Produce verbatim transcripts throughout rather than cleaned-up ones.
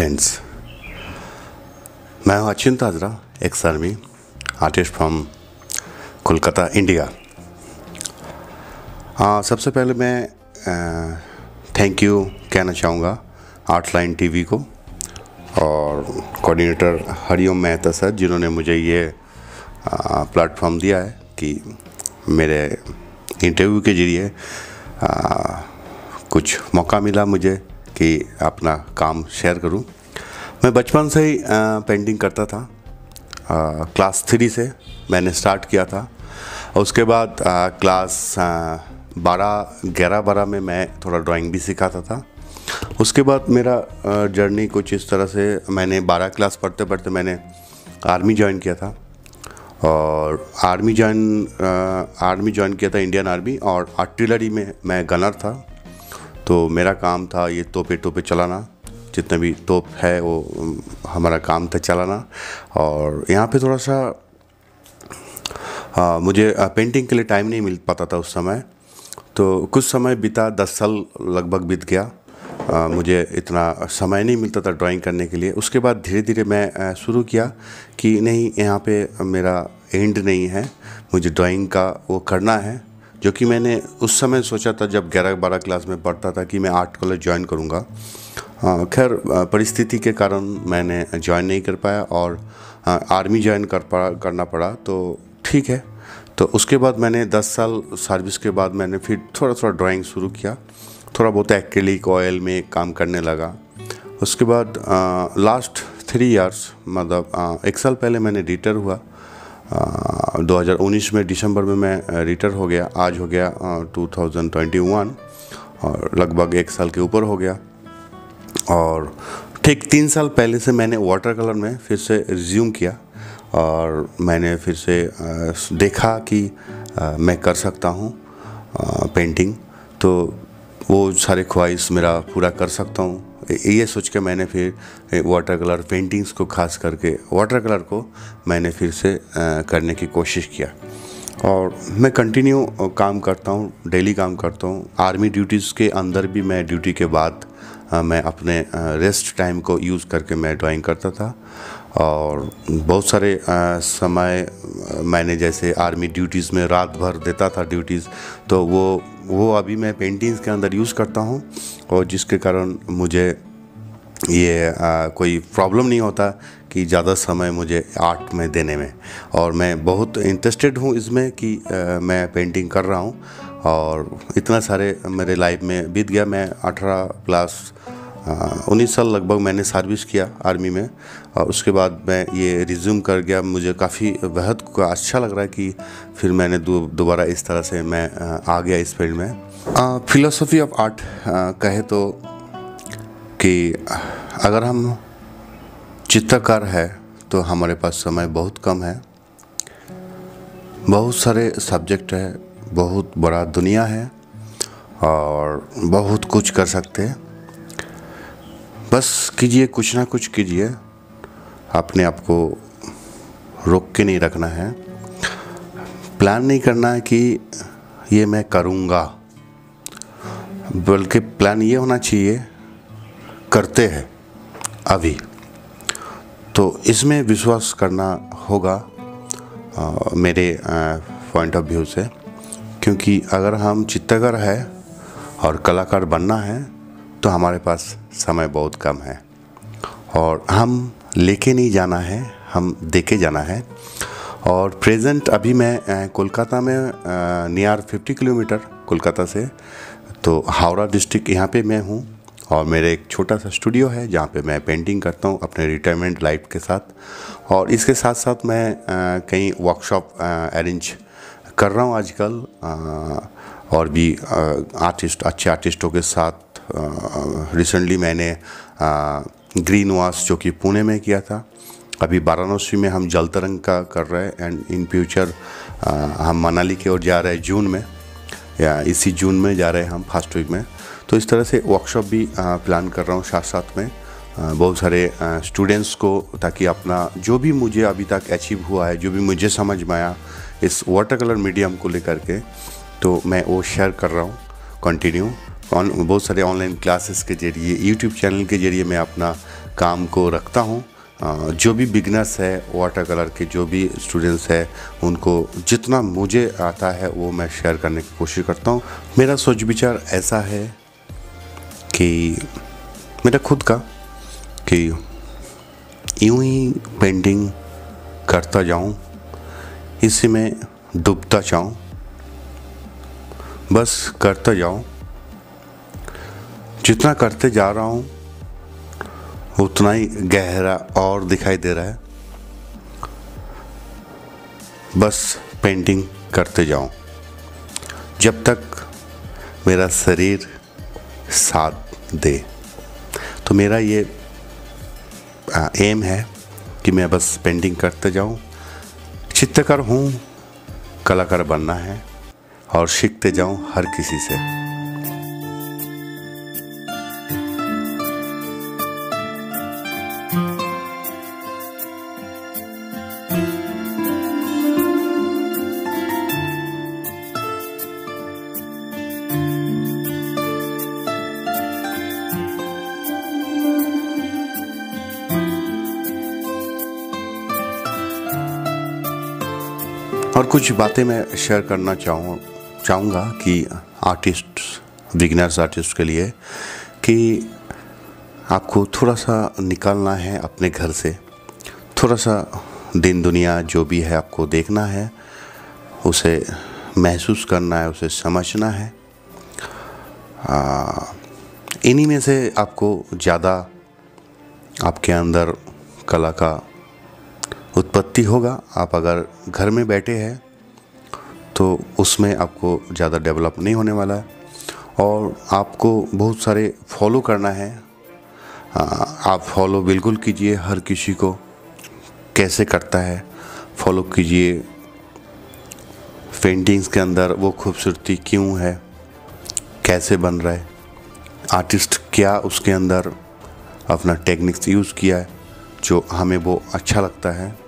Friends, मैं हूँ Achintya Hazra, ex army artist from Kolkata, India. हाँ, सबसे पहले मैं थैंक यू कहना चाहूँगा आर्टलाइन टीवी को और कोऑर्डिनेटर हरिओम मेहता सर, जिन्होंने मुझे ये प्लेटफॉर्म दिया है कि मेरे इंटरव्यू के जरिए कुछ मौका मिला मुझे कि अपना काम शेयर करूं। मैं बचपन से ही पेंटिंग करता था। आ, क्लास थ्री से मैंने स्टार्ट किया था और उसके बाद आ, क्लास बारह ग्यारह बारह में मैं थोड़ा ड्राइंग भी सिखाता था। उसके बाद मेरा आ, जर्नी कुछ इस तरह से, मैंने बारह क्लास पढ़ते पढ़ते मैंने आर्मी ज्वाइन किया था और आर्मी ज्वाइन आर्मी ज्वाइन किया था इंडियन आर्मी, और आर्टिलरी में मैं गनर था। तो मेरा काम था ये तोपे तोपे चलाना, जितने भी तोप है वो हमारा काम था चलाना। और यहाँ पे थोड़ा सा आ, मुझे पेंटिंग के लिए टाइम नहीं मिल पाता था उस समय। तो कुछ समय बीता, दस साल लगभग बीत गया, आ, मुझे इतना समय नहीं मिलता था ड्राइंग करने के लिए। उसके बाद धीरे धीरे मैं शुरू किया कि नहीं, यहाँ पे मेरा एंड नहीं है, मुझे ड्राइंग का वो करना है, जो कि मैंने उस समय सोचा था जब ग्यारह बारह क्लास में पढ़ता था कि मैं आर्ट कॉलेज ज्वाइन करूँगा। खैर, परिस्थिति के कारण मैंने ज्वाइन नहीं कर पाया और आ, आर्मी ज्वाइन कर पा करना पड़ा। तो ठीक है, तो उसके बाद मैंने दस साल सर्विस के बाद मैंने फिर थोड़ा थोड़ा ड्राइंग शुरू किया, थोड़ा बहुत एक्रेलिक ऑयल में काम करने लगा। उसके बाद आ, लास्ट थ्री इयर्स, मतलब आ, एक साल पहले मैंने रिटायर हुआ। आ, दो हज़ार उन्नीस में दिसंबर में मैं रिटायर हो गया। आज हो गया आ, दो हज़ार इक्कीस और लगभग एक साल के ऊपर हो गया। और ठीक तीन साल पहले से मैंने वाटर कलर में फिर से रिज्यूम किया और मैंने फिर से आ, देखा कि आ, मैं कर सकता हूँ पेंटिंग, तो वो सारे ख्वाहिश मेरा पूरा कर सकता हूँ, ये सोच के मैंने फिर वाटर कलर पेंटिंग्स को, खास करके वाटर कलर को मैंने फिर से करने की कोशिश किया। और मैं कंटिन्यू काम करता हूँ, डेली काम करता हूँ। आर्मी ड्यूटीज़ के अंदर भी मैं ड्यूटी के बाद मैं अपने रेस्ट टाइम को यूज़ करके मैं ड्राइंग करता था। और बहुत सारे आ, समय मैंने जैसे आर्मी ड्यूटीज़ में रात भर देता था ड्यूटीज़, तो वो वो अभी मैं पेंटिंग्स के अंदर यूज़ करता हूँ, और जिसके कारण मुझे ये आ, कोई प्रॉब्लम नहीं होता कि ज़्यादा समय मुझे आर्ट में देने में। और मैं बहुत इंटरेस्टेड हूँ इसमें कि आ, मैं पेंटिंग कर रहा हूँ। और इतना सारे मेरे लाइफ में बीत गया। मैं अठारह प्लस उन्नीस साल लगभग मैंने सर्विस किया आर्मी में, और उसके बाद मैं ये रिज्यूम कर गया। मुझे काफ़ी बेहद अच्छा लग रहा है कि फिर मैंने दोबारा इस तरह से मैं आ गया इस फील्ड में। फिलॉसफी ऑफ आर्ट कहे तो कि अगर हम चित्रकार है तो हमारे पास समय बहुत कम है, बहुत सारे सब्जेक्ट है, बहुत बड़ा दुनिया है और बहुत कुछ कर सकते हैं। बस कीजिए, कुछ ना कुछ कीजिए, अपने आप को रोक के नहीं रखना है, प्लान नहीं करना है कि ये मैं करूँगा, बल्कि प्लान ये होना चाहिए करते हैं अभी। तो इसमें विश्वास करना होगा आ, मेरे पॉइंट ऑफ व्यू से, क्योंकि अगर हम चित्रकार है और कलाकार बनना है तो हमारे पास समय बहुत कम है, और हम लेके नहीं जाना है, हम देके जाना है। और प्रेजेंट अभी मैं कोलकाता में नियर फिफ्टी किलोमीटर कोलकाता से, तो हावड़ा डिस्ट्रिक्ट यहाँ पे मैं हूँ, और मेरे एक छोटा सा स्टूडियो है जहाँ पे मैं पेंटिंग करता हूँ अपने रिटायरमेंट लाइफ के साथ। और इसके साथ साथ मैं कई वर्कशॉप अरेंज कर रहा हूँ आजकल, और भी आर्टिस्ट, अच्छे आर्टिस्टों के साथ। रिसेंटली uh, मैंने ग्रीनवाश uh, जो कि पुणे में किया था, अभी वाराणसी में हम जलतरंग का कर रहे हैं, एंड इन फ्यूचर हम मनाली की ओर जा रहे हैं जून में, या इसी जून में जा रहे हैं हम फर्स्ट वीक में। तो इस तरह से वर्कशॉप भी प्लान uh, कर रहा हूँ साथ साथ में uh, बहुत सारे स्टूडेंट्स uh, को, ताकि अपना जो भी मुझे अभी तक अचीव हुआ है, जो भी मुझे समझ में आया इस वाटर कलर मीडियम को लेकर के, तो मैं वो शेयर कर रहा हूँ कंटिन्यू। बहुत सारे ऑनलाइन क्लासेस के जरिए, यूट्यूब चैनल के जरिए मैं अपना काम को रखता हूँ। जो भी बिगनर्स है, वाटर कलर के जो भी स्टूडेंट्स है, उनको जितना मुझे आता है वो मैं शेयर करने की कोशिश करता हूँ। मेरा सोच विचार ऐसा है कि मेरा खुद का कि यूं ही पेंटिंग करता जाऊं, इसी में डूबता जाऊं, बस करता जाऊं। जितना करते जा रहा हूं उतना ही गहरा और दिखाई दे रहा है। बस पेंटिंग करते जाऊं जब तक मेरा शरीर साथ दे। तो मेरा ये एम है कि मैं बस पेंटिंग करते जाऊं। चित्रकार हूं, कलाकार बनना है और सीखते जाऊं हर किसी से। और कुछ बातें मैं शेयर करना चाहूँ चाहूँगा कि आर्टिस्ट, बिगिनर्स आर्टिस्ट के लिए, कि आपको थोड़ा सा निकालना है अपने घर से, थोड़ा सा दिन दुनिया जो भी है आपको देखना है, उसे महसूस करना है, उसे समझना है। इन्हीं में से आपको ज़्यादा आपके अंदर कला का उत्पत्ति होगा। आप अगर घर में बैठे हैं तो उसमें आपको ज़्यादा डेवलप नहीं होने वाला है। और आपको बहुत सारे फॉलो करना है। आ, आप फॉलो बिल्कुल कीजिए, हर किसी को कैसे करता है फॉलो कीजिए। पेंटिंग्स के अंदर वो खूबसूरती क्यों है, कैसे बन रहा है, आर्टिस्ट क्या उसके अंदर अपना टेक्निक्स यूज़ किया है, जो हमें वो अच्छा लगता है।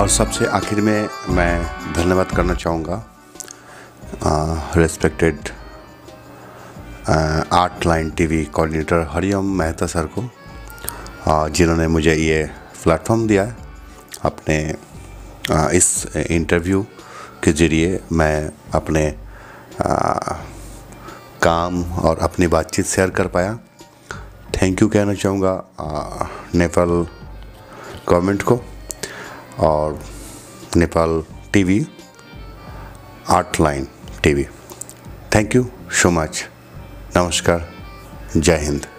और सबसे आखिर में मैं धन्यवाद करना चाहूँगा respected Artline TV coordinator Hariom Mehta sir को, जिन्होंने मुझे ये प्लेटफॉर्म दिया है। अपने आ, इस इंटरव्यू के ज़रिए मैं अपने आ, काम और अपनी बातचीत शेयर कर पाया। थैंक यू कहना चाहूँगा नेपाल गवर्नमेंट को और Nepal TV Artline TV. Thank you so much. नमस्कार। जय हिंद।